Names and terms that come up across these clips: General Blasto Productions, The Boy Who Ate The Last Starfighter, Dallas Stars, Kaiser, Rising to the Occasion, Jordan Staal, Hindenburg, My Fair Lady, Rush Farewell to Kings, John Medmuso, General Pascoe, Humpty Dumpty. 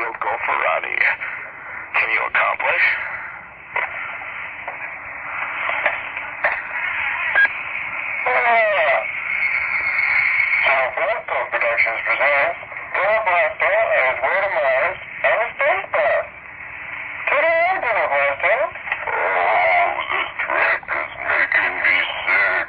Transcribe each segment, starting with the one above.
Battlefield Golferati. Can you accomplish? General Blasto Productions presents General Blasto and His Way to Mars on a spacecraft. Tune in, General Blasto. Oh, this trick is making me sick.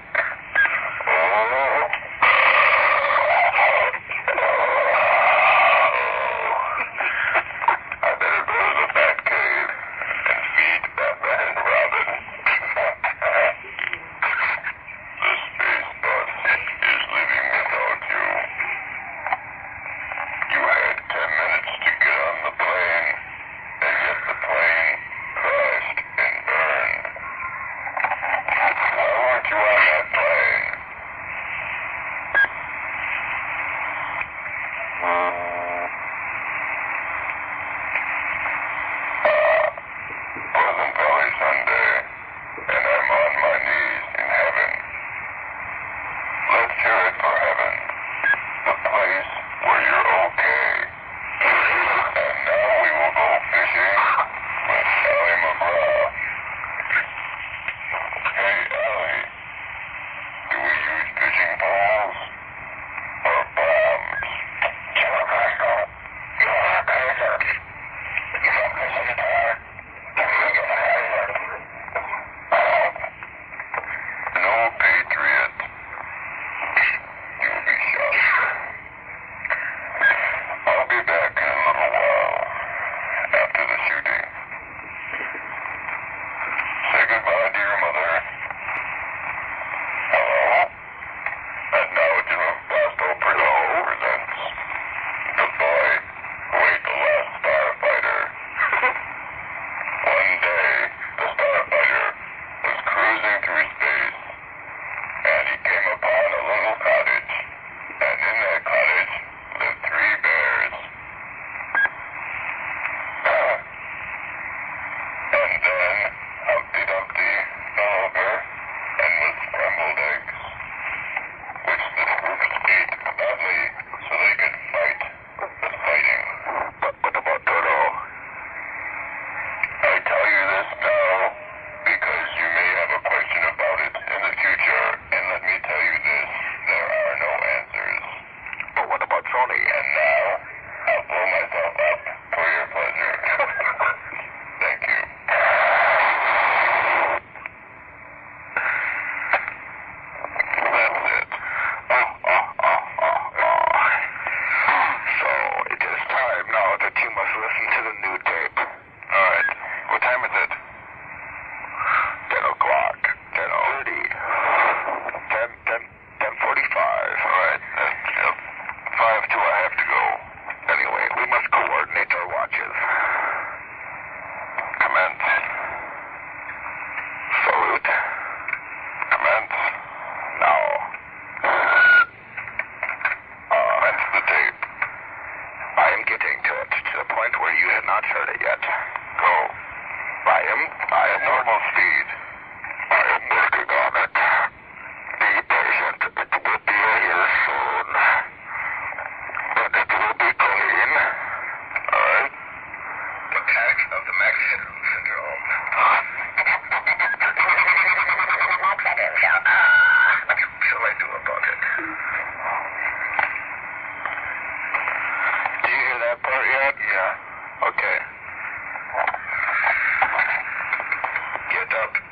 Get up.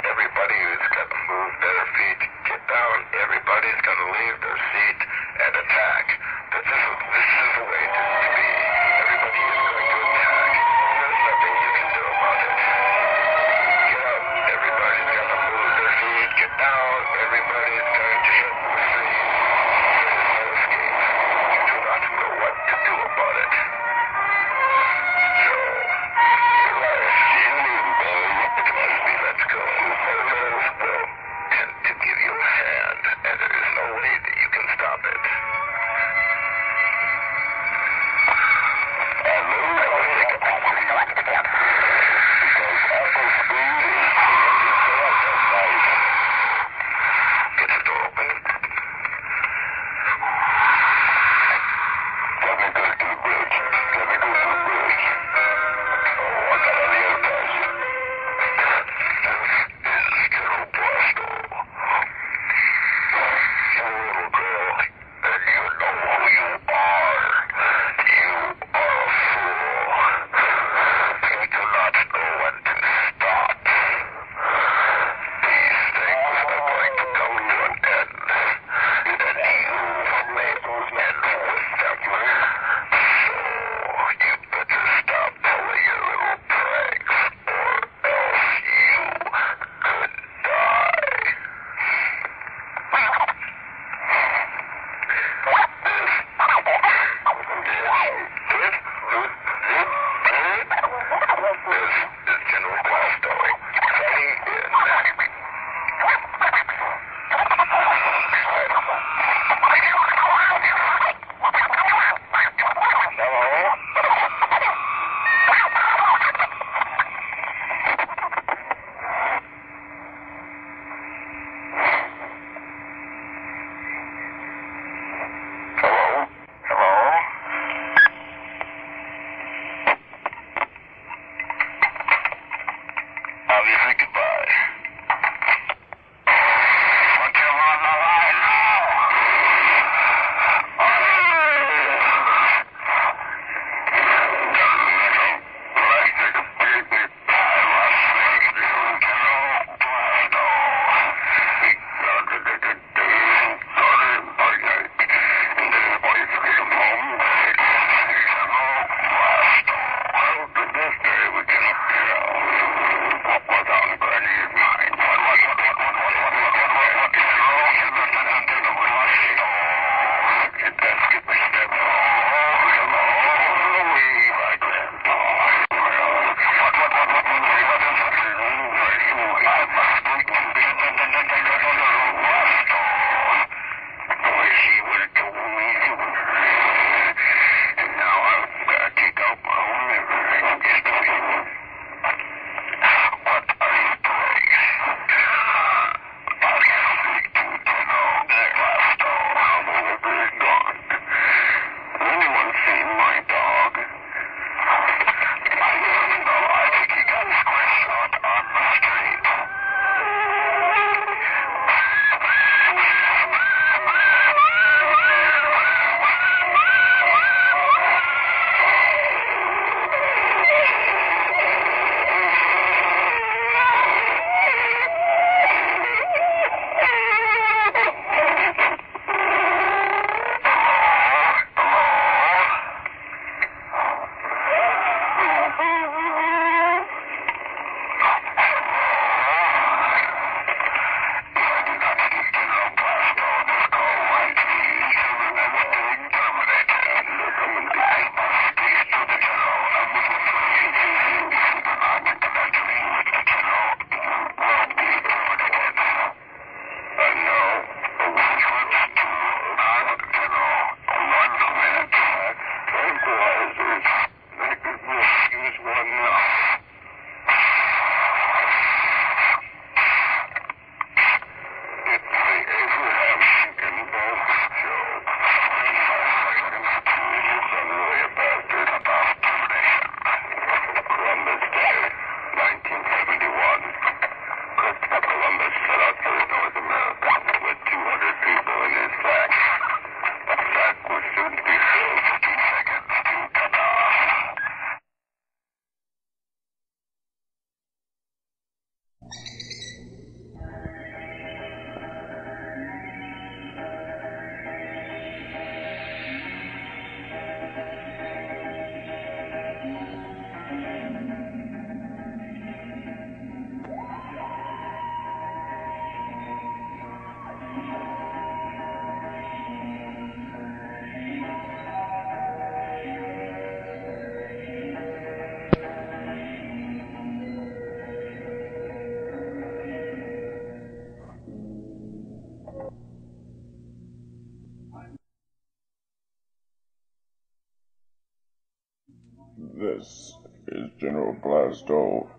This is General Blasto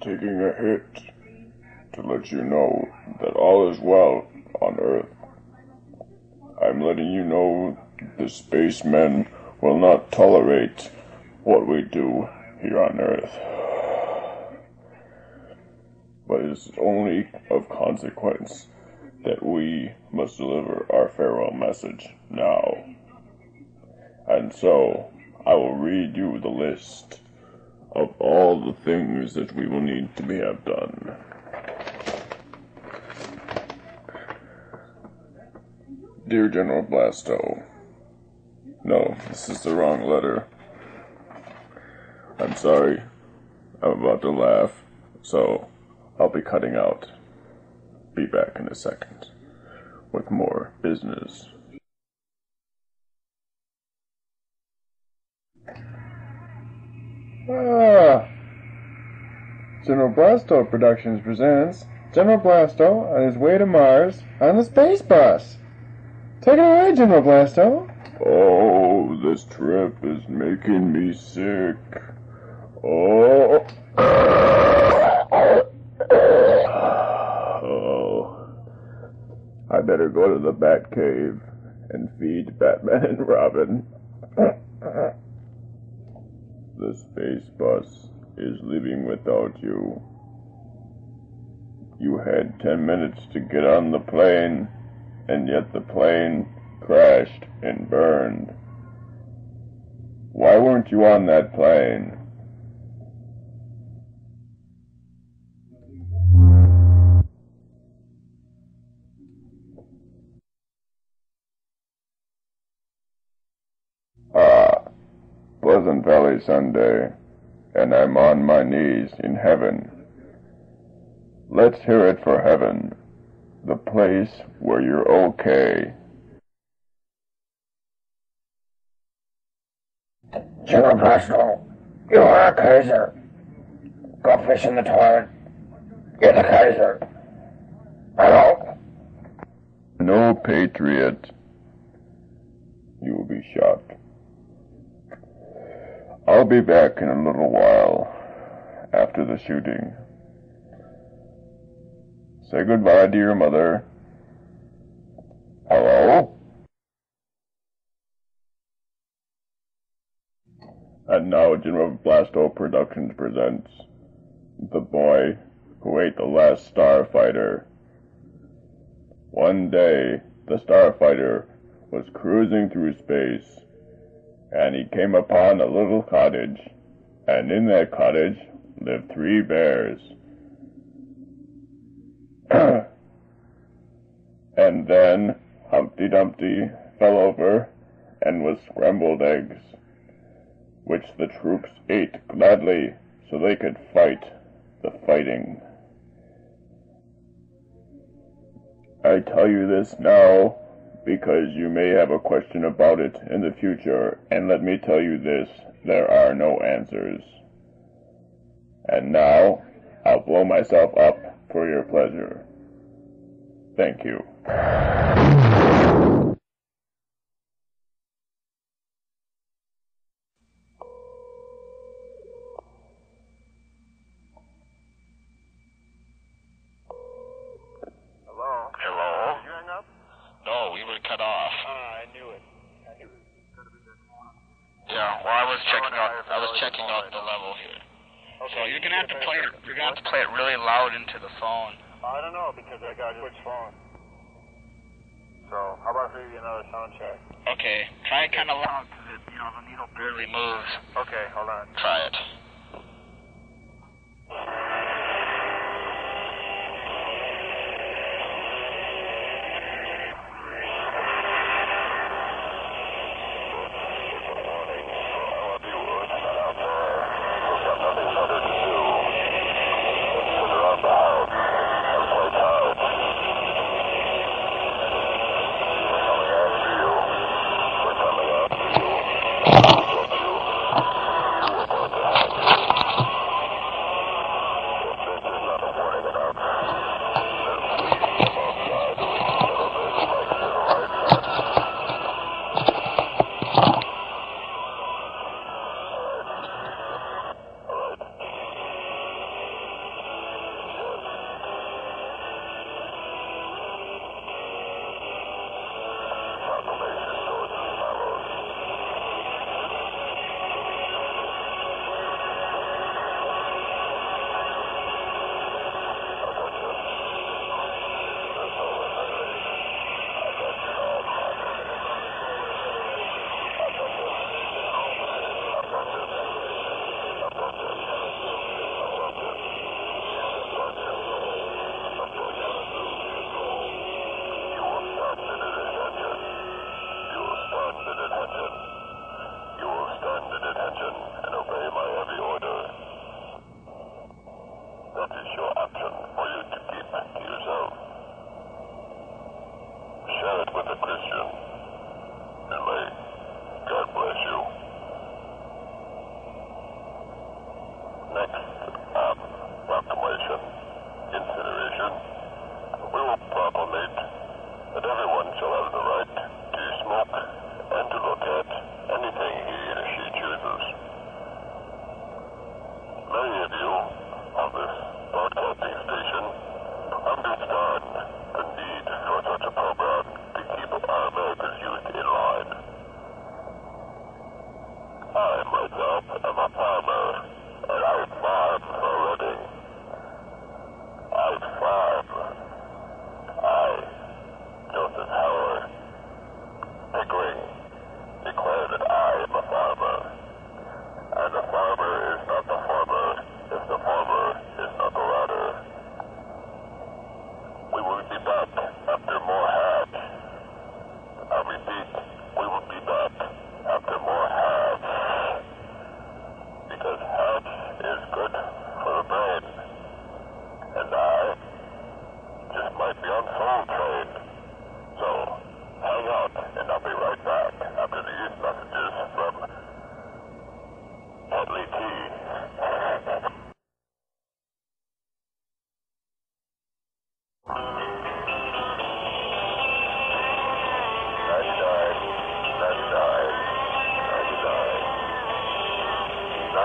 taking a hit to let you know that all is well on Earth. I'm letting you know the spacemen will not tolerate what we do here on Earth. But it's only of consequence that we must deliver our farewell message now. And so, I will read you the list of all the things that we will need to have done. Dear General Blasto, no, this is the wrong letter. I'm sorry, I'm about to laugh, so I'll be cutting out. Be back in a second with more business. General Blasto Productions presents General Blasto on his way to Mars on the space bus. Take it away, General Blasto. Oh, this trip is making me sick. Oh. Oh. I better go to the Bat Cave and feed Batman and Robin. The space bus is leaving without you. You had 10 minutes to get on the plane, and yet the plane crashed and burned. Why weren't you on that plane? Pleasant Valley Sunday, and I'm on my knees in heaven. Let's hear it for heaven, the place where you're okay. General Blasto, you are a Kaiser. Go fish in the toilet. You're the Kaiser. Hello? No, Patriot. You will be shot. I'll be back in a little while after the shooting. Say goodbye to your mother. Hello? And now General Blasto Productions presents The Boy Who Ate The Last Starfighter. One day, the Starfighter was cruising through space, and he came upon a little cottage, and in that cottage lived 3 bears. And then Humpty Dumpty fell over and was scrambled eggs, which the troops ate gladly so they could fight the fighting. I tell you this now, because you may have a question about it in the future, and let me tell you this, there are no answers. And now, I'll blow myself up for your pleasure. Thank you. I was checking out the level here. Okay, so you're gonna have to play it really loud into the phone. I don't know, because I got which phone. So how about we do another sound check? Okay, try it kind of loud, because you know the needle barely moves. Okay, hold on. Try it.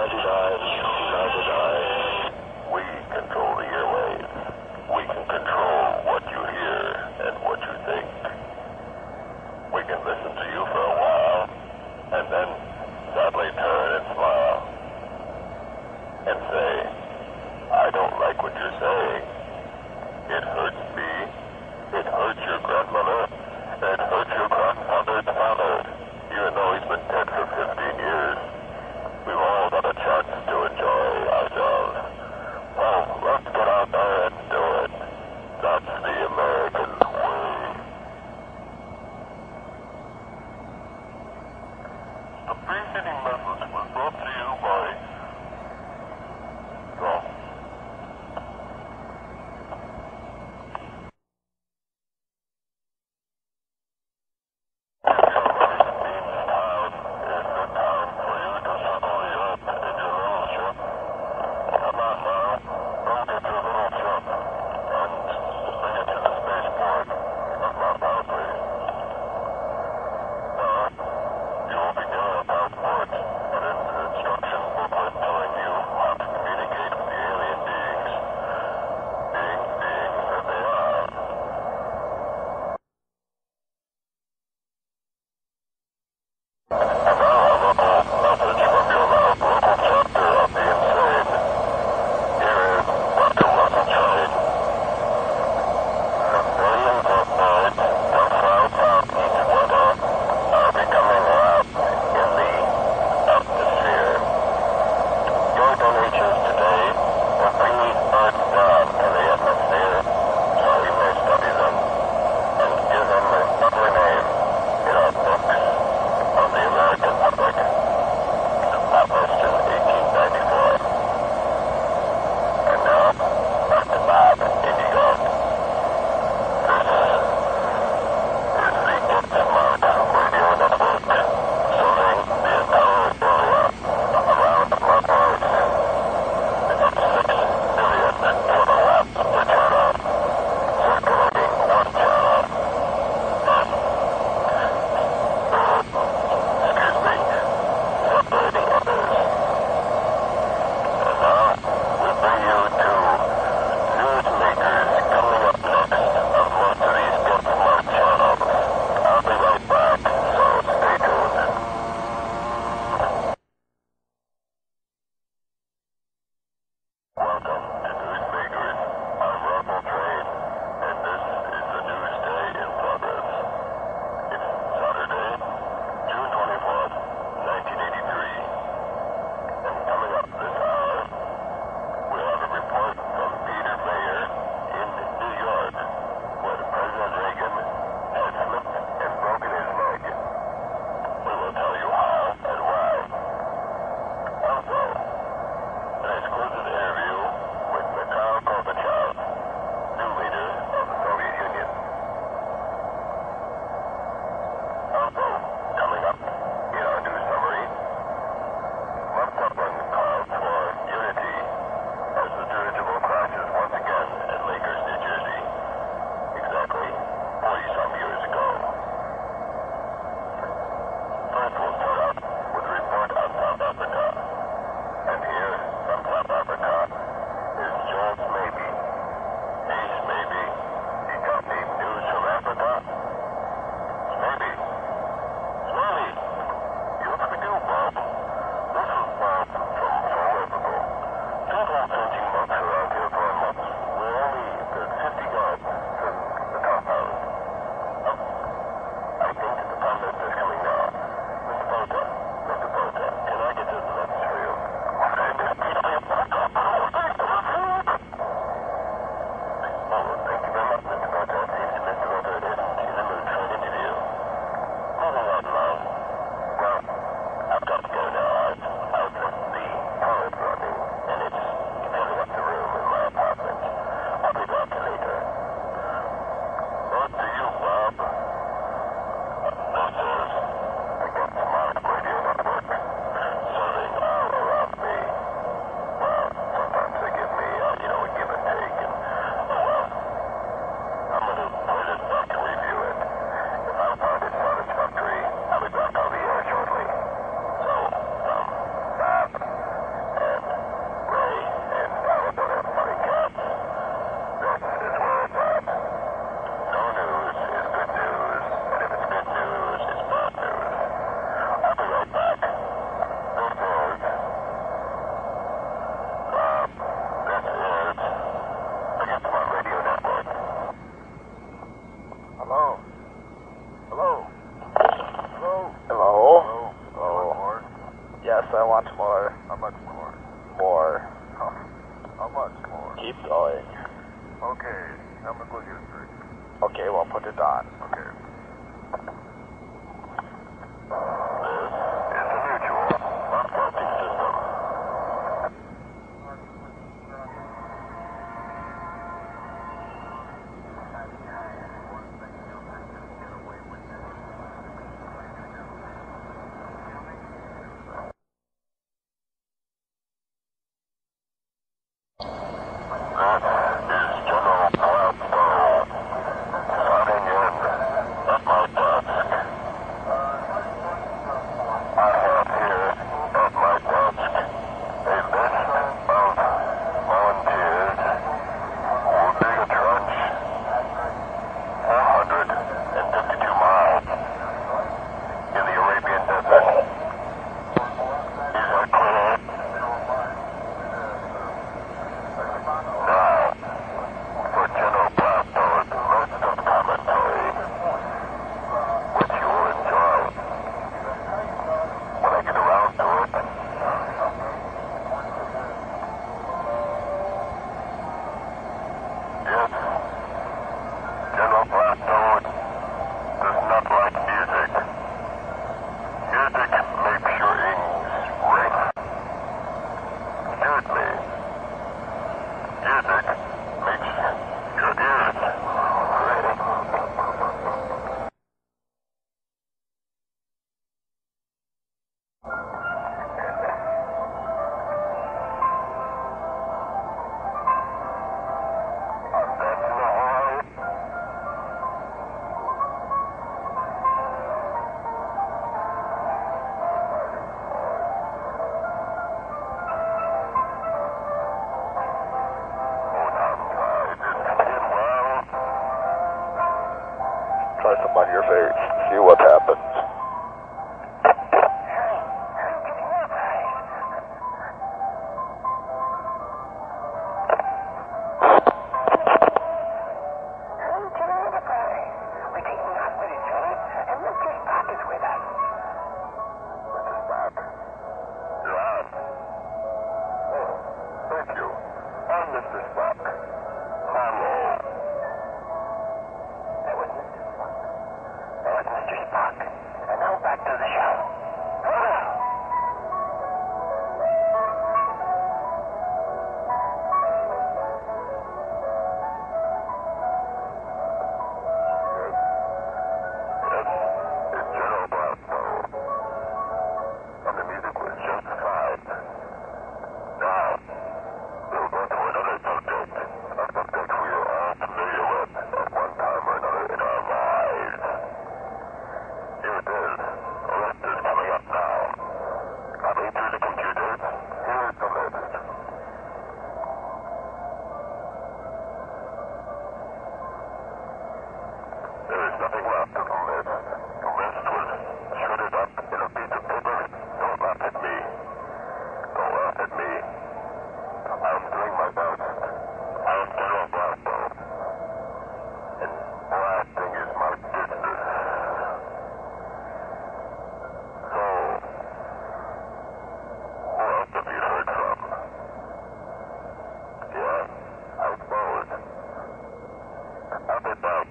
99.999. We control the airwaves. We can control what you hear and what you think. We can listen to you for a while and then suddenly turn and smile and say, I don't like what you're saying. It hurts me. It hurts your grandmother. It hurts your grandfather's father. Even though he's been dead for 15 years, we've all got a chance to enjoy. more. How much more? More. How much more? Keep going. Okay. Chemical district. Okay, we'll put it on. Okay. It's a mutual. Optic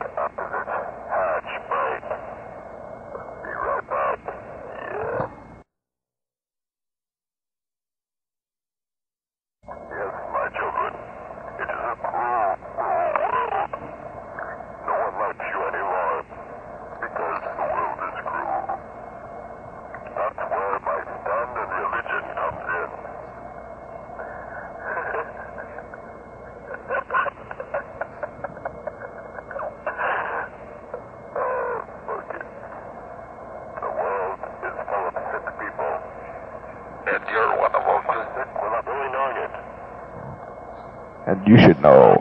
system. You should know.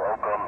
Welcome.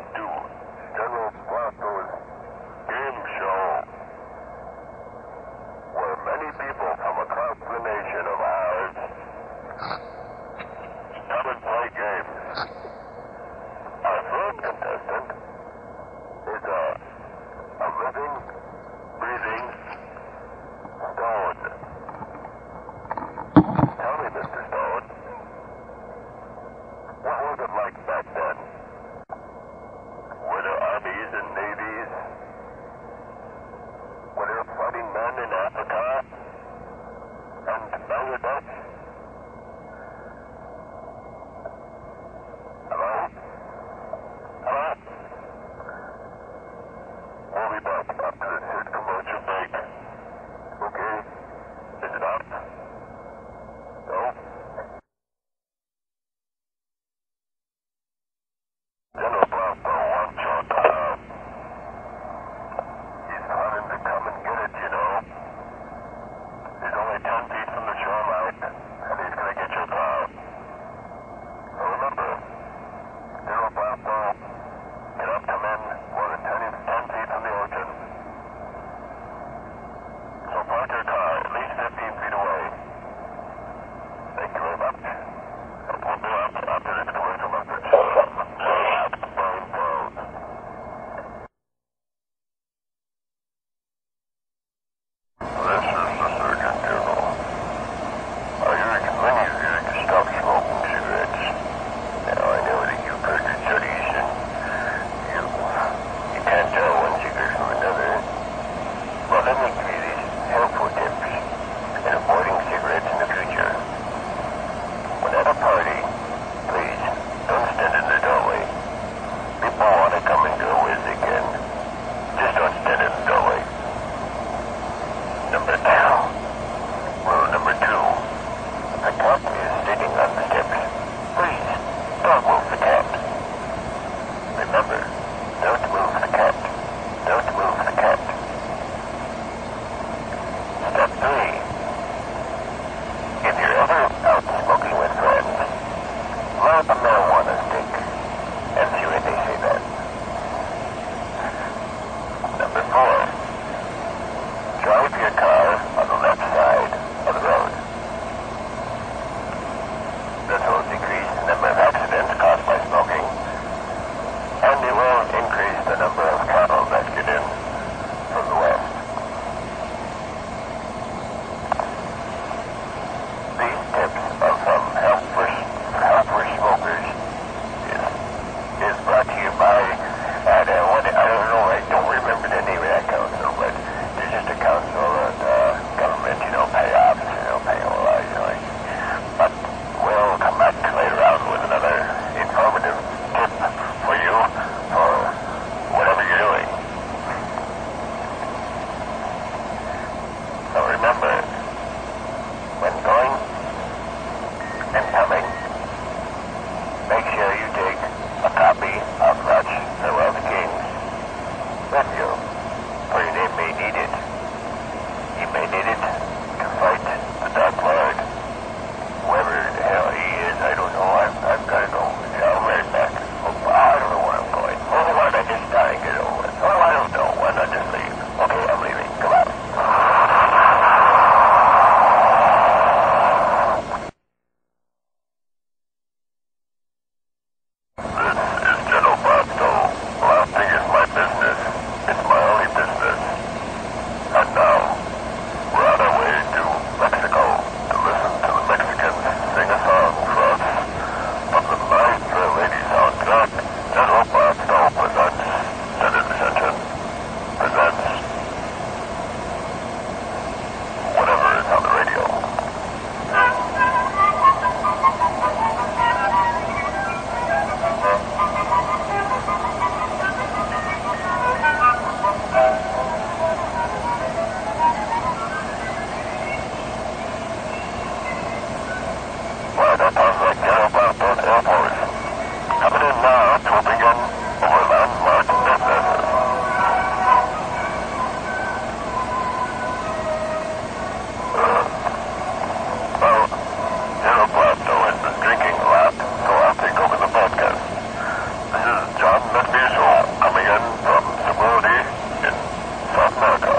Remember, don't move the cat. Don't move the cat. Step 3. If you're ever out smoking with friends, light a marijuana stick and chew it. They say that. Number 4. Drive your car on the left side of the road. This will decrease the number of accidents caused by smoking, and it will increase the number of cattle rescued in from the west. These tips are from Help for Smokers. Is brought to you by, I don't know, I don't remember the name of that council, but there's just a council and government, you know, pay off, you know, pay all eyes, you know, like. But we'll come back later on with another informative tip for you for whatever you're doing. So remember, when going and coming, make sure you take a copy of Rush Farewell to Kings with you, for you may need it. You may need it to fight the Dark Lord, whoever the hell he is. I don't know. I've got to go. I'll be right back. Oh, I don't know where I'm going. Oh, why don't I just die and get over with? Oh, I don't know. Why not just leave? Okay, I'm leaving. Goodbye. This is General Blasto. Blasting is my business. It's my only business. And now, we're on our way to Mexico to listen to the Mexicans sing a song for us from the My Fair Lady soundtrack. General Blasto presents, Senate Attention, presents whatever is on the radio. Why, that sounds like General Pascoe Air Force. Coming in now to begin over landmark businesses. Well, General Blasto has been drinking a lot, so I'll take over the podcast. This is John Medmuso coming in from Civility in South America.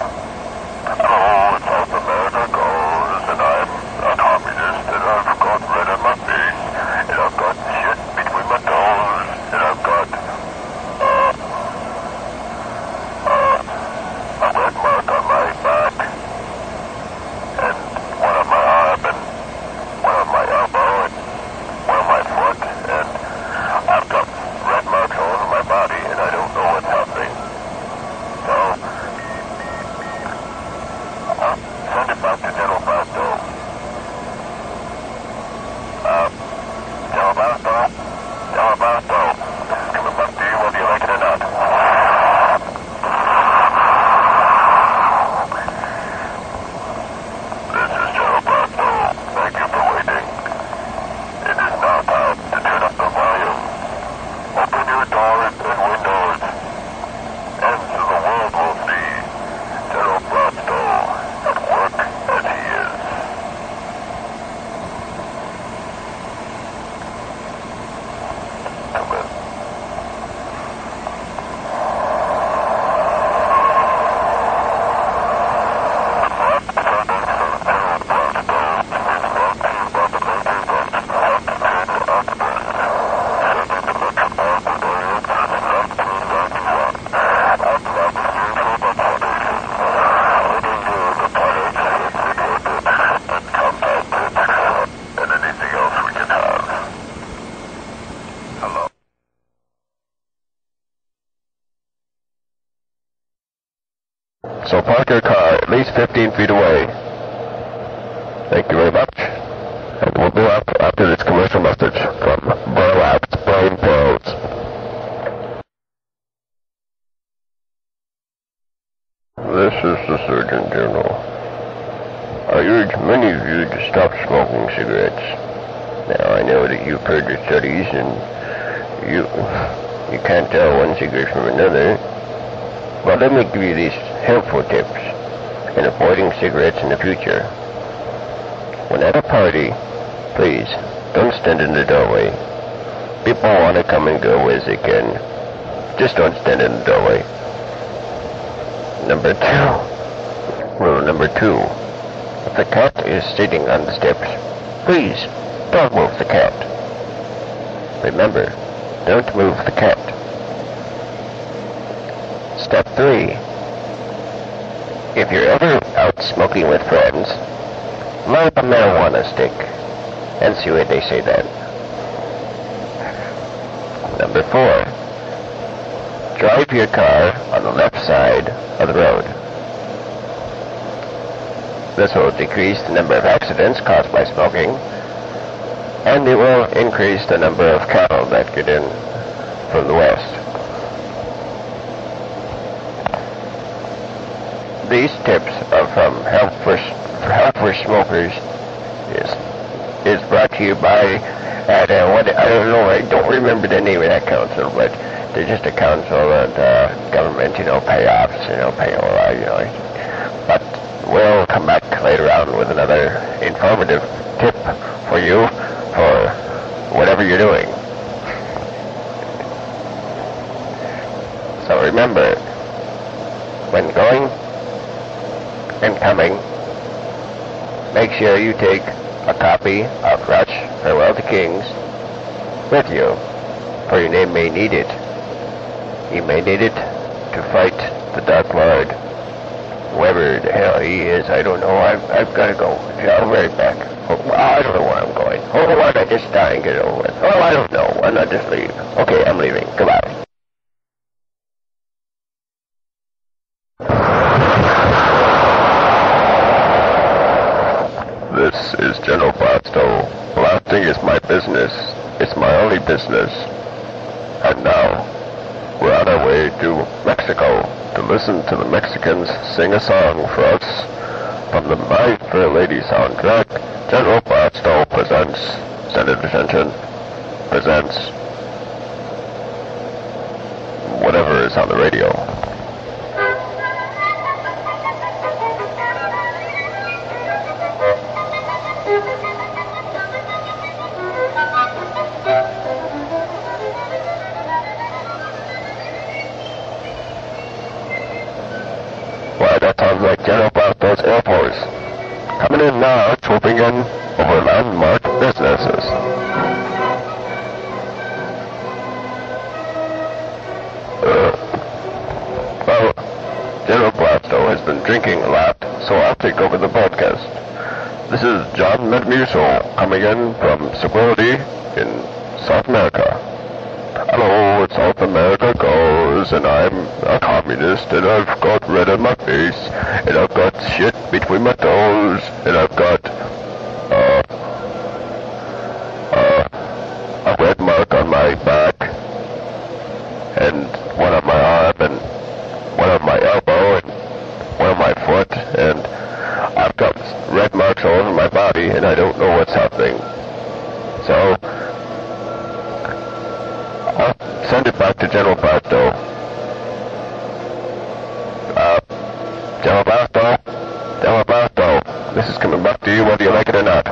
Hello, South America goes, and I'm a communist, and I've got red on my face, and I've got shit between my toes, and I've got, a red mark on my back, and one on my arm, and one on my elbow, and one on my foot, and I've got red marks all over my body, and I don't know what's happening. So, I'll send it back to General Blasto. General Blasto? General Blasto, this is coming back to you whether you like it or not. This is General Blasto. Thank you for waiting. It is now time to turn up the volume. Open your doors and windows. And so the world will see General Blasto at work as he is. Come in. And anything else we can have. Hello. So park your car at least 15 feet away. Thank you very much. And we'll go up after this commercial message from Burlap's Brain Pills. This is the Surgeon General. I urge many of you to stop smoking cigarettes. Now, I know that you've heard the studies and you... You can't tell one cigarette from another. But let me give you these helpful tips in avoiding cigarettes in the future. When at a party, please, don't stand in the doorway. People want to come and go as they can. Just don't stand in the doorway. Rule number two. If the cat is sitting on the steps, please don't move the cat. Remember, don't move the cat. Step 3. If you're ever out smoking with friends, light a marijuana stick and see what they say then. Number 4. Drive your car on the left side of the road. This will decrease the number of accidents caused by smoking, and it will increase the number of cattle that get in from the west. These tips are from Help for Smokers. It's brought to you by, I don't know, I don't remember the name of that council, but they're just a council that government, you know, payoffs, you know, pay all that, you know. But we'll come back later on with another informative tip for you for whatever you're doing. So remember, when going and coming, make sure you take a copy of Rush Farewell to Kings with you, for your name may need it. You may need it to fight the Dark Lord. Whoever the hell he is, I don't know. I've got to go. I'll be right back. Oh, I don't know where I'm going. Oh, why don't I just die and get it over with? Oh, I don't know. Why not just leave? Okay, I'm leaving. Goodbye. This is General Blasto. Blasting is my business. It's my only business. And now, we're on our way to Mexico to listen to the Mexicans sing a song for us from the My Fair Lady soundtrack. General Pascoe presents, Senator Attention presents whatever is on the radio. Why, that sounds like General Pascoe's Air Force. Coming in now, swooping in over landmark businesses. Well, General Blasto has been drinking a lot, so I'll take over the broadcast. This is John Medmuso coming in from Security in South America. Hello, South America goes, and I'm a communist, and I've got red on my face, and I've got shit between my toes, and I've got a red mark on my back, and one on my arm, and one on my elbow, and one on my foot, and I've got red marks all over my body, and I don't know what's happening. So I'll send it back to General Blasto. General Blasto, this is coming back to you whether you like it or not.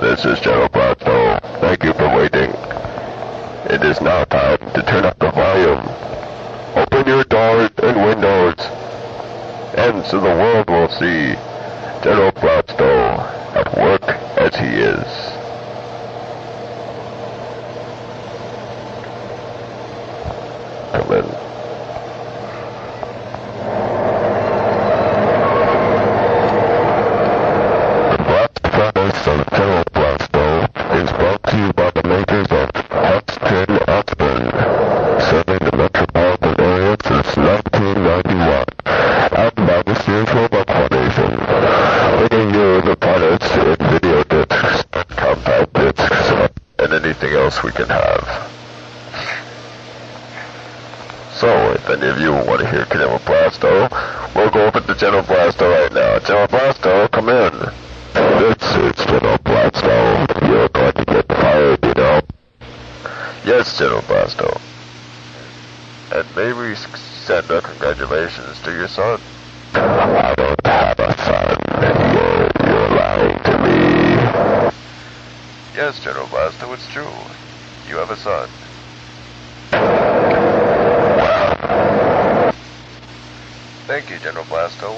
This is General Blasto. Thank you for waiting. It is now time to turn up the volume. Open your doors and windows, and so the world will see General Blasto at work as he is. Anything else we can have. So if any of you want to hear General Blasto, we'll go over to General Blasto right now. General Blasto, come in. It's General Blasto. You're going to get fired, you know. Yes, General Blasto. And may we send our congratulations to your son. I don't have a son. You're lying to me. Yes, General Blasto, it's true. You have a son. Wow. Thank you, General Blasto.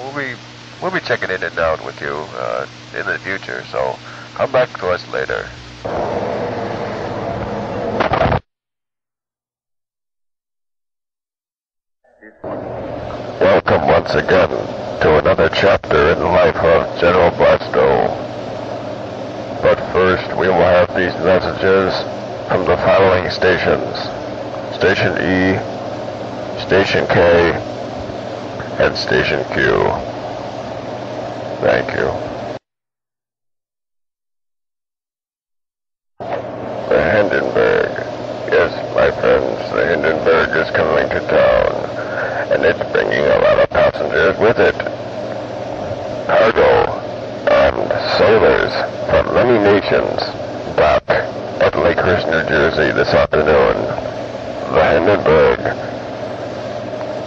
We'll be checking in and out with you in the future, so come back to us later. Welcome once again to another chapter in the life of General Blasto. But first, we will have these messages from the following stations: Station E, Station K, and Station Q. Thank you. The Hindenburg. Yes, my friends, the Hindenburg is coming to town, and it's bringing a lot of passengers with it. Cargo and sailors from many nations dock at Lakehurst, New Jersey this afternoon. The Hindenburg,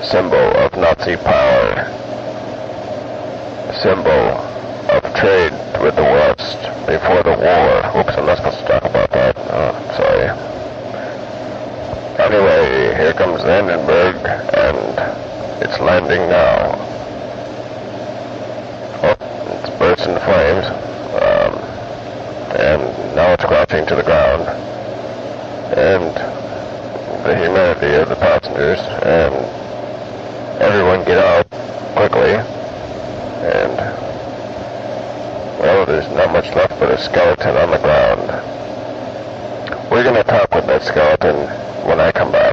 symbol of Nazi power, symbol of trade with the West before the war. Oops, I'm not supposed to talk about that. Oh, sorry. Anyway, here comes the Hindenburg, and it's landing now. Oh, it's burst into flames. And now it's crashing to the ground. And the humanity of the passengers, and everyone get out quickly. And, well, there's not much left but a skeleton on the ground. We're going to talk with that skeleton when I come back.